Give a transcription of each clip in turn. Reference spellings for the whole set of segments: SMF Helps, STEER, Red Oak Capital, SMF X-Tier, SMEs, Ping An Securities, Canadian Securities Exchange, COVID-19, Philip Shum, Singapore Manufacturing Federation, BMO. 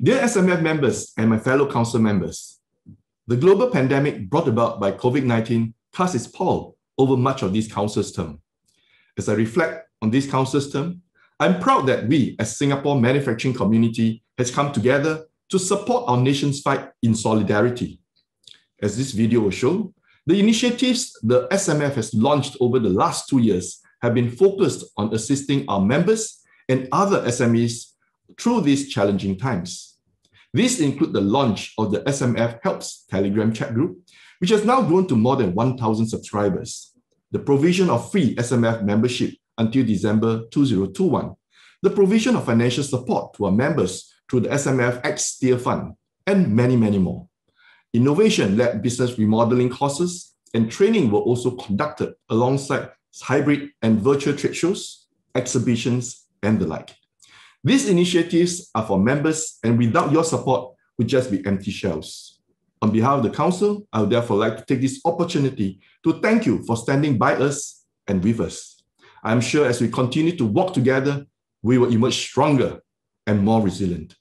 Dear SMF members and my fellow council members, the global pandemic brought about by COVID-19 cast its pall over much of this council's term. As I reflect on this council's term, I'm proud that we, as Singapore manufacturing community, has come together to support our nation's fight in solidarity. As this video will show, the initiatives the SMF has launched over the last 2 years have been focused on assisting our members and other SMEs through these challenging times. These include the launch of the SMF Helps Telegram chat group, which has now grown to more than 1,000 subscribers, the provision of free SMF membership until December 2021, the provision of financial support to our members through the SMF X-Tier Fund, and many, many more. Innovation-led business remodeling courses and training were also conducted alongside hybrid and virtual trade shows, exhibitions, and the like. These initiatives are for members, and without your support, would just be empty shells. On behalf of the Council, I would therefore like to take this opportunity to thank you for standing by us and with us. I'm sure as we continue to walk together, we will emerge stronger and more resilient.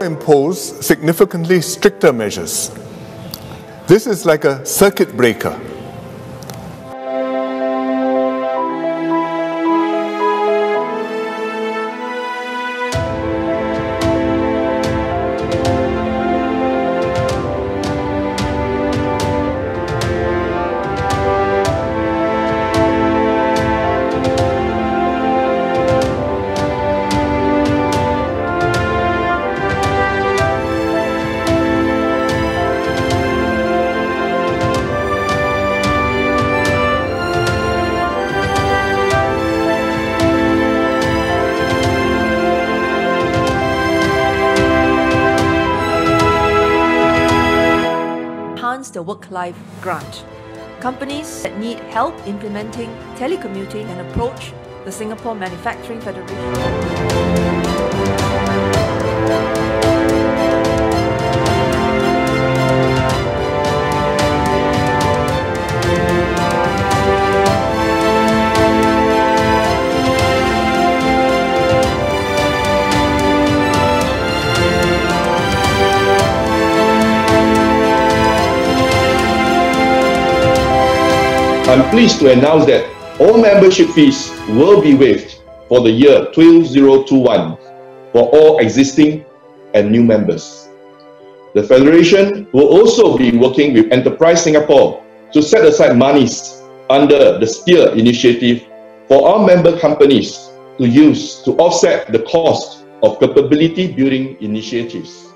Impose significantly stricter measures. This is like a circuit breaker. the Work-Life Grant. Companies that need help implementing telecommuting can approach the Singapore Manufacturing Federation. I'm pleased to announce that all membership fees will be waived for the year 2021 for all existing and new members. The Federation will also be working with Enterprise Singapore to set aside monies under the STEER initiative for our member companies to use to offset the cost of capability building initiatives.